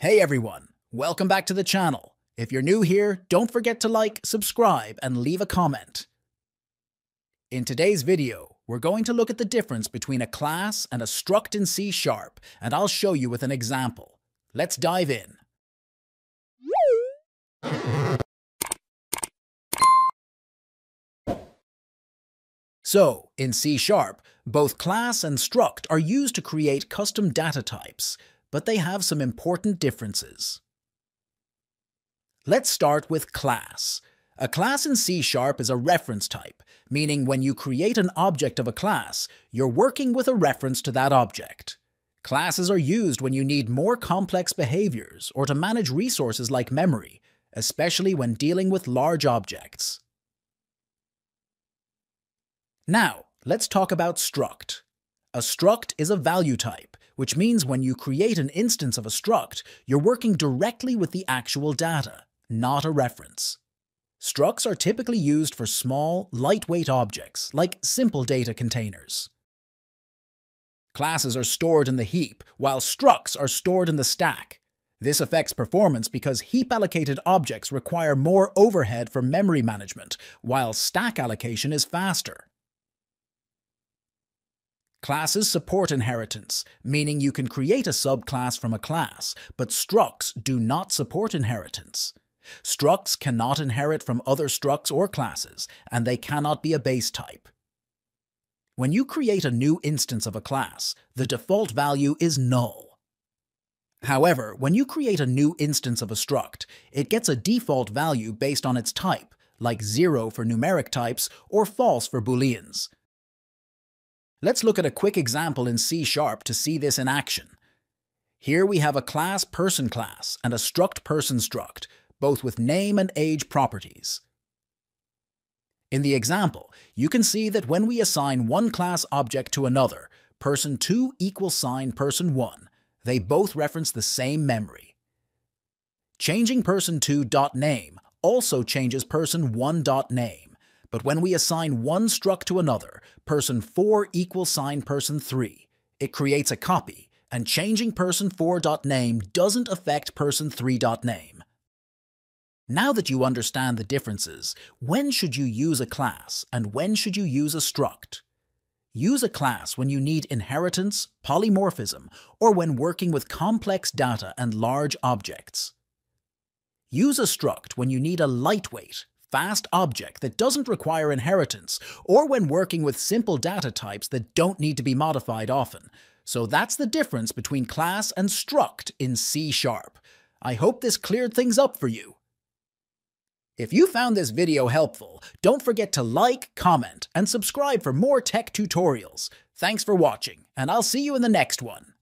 Hey everyone, welcome back to the channel. If you're new here, don't forget to like, subscribe, and leave a comment. In today's video, we're going to look at the difference between a class and a struct in C#, and I'll show you with an example. Let's dive in. So, in C#, both class and struct are used to create custom data types, but they have some important differences. Let's start with class. A class in C# is a reference type, meaning when you create an object of a class, you're working with a reference to that object. Classes are used when you need more complex behaviors or to manage resources like memory, especially when dealing with large objects. Now, let's talk about struct. A struct is a value type, which means when you create an instance of a struct, you're working directly with the actual data, not a reference. Structs are typically used for small, lightweight objects, like simple data containers. Classes are stored in the heap, while structs are stored in the stack. This affects performance because heap-allocated objects require more overhead for memory management, while stack allocation is faster. Classes support inheritance, meaning you can create a subclass from a class, but structs do not support inheritance. Structs cannot inherit from other structs or classes, and they cannot be a base type. When you create a new instance of a class, the default value is null. However, when you create a new instance of a struct, it gets a default value based on its type, like 0 for numeric types or false for Booleans. Let's look at a quick example in C# to see this in action. Here we have a class person class and a struct person struct, both with name and age properties. In the example, you can see that when we assign one class object to another, person2 equals sign person1, they both reference the same memory. Changing person2.name also changes person1.name. But when we assign one struct to another, person4 equals sign person3, it creates a copy, and changing person4.name doesn't affect person3.name. Now that you understand the differences, when should you use a class and when should you use a struct? Use a class when you need inheritance, polymorphism, or when working with complex data and large objects. Use a struct when you need a lightweight, fast object that doesn't require inheritance, or when working with simple data types that don't need to be modified often. So that's the difference between class and struct in C#. I hope this cleared things up for you. If you found this video helpful, don't forget to like, comment, and subscribe for more tech tutorials. Thanks for watching, and I'll see you in the next one.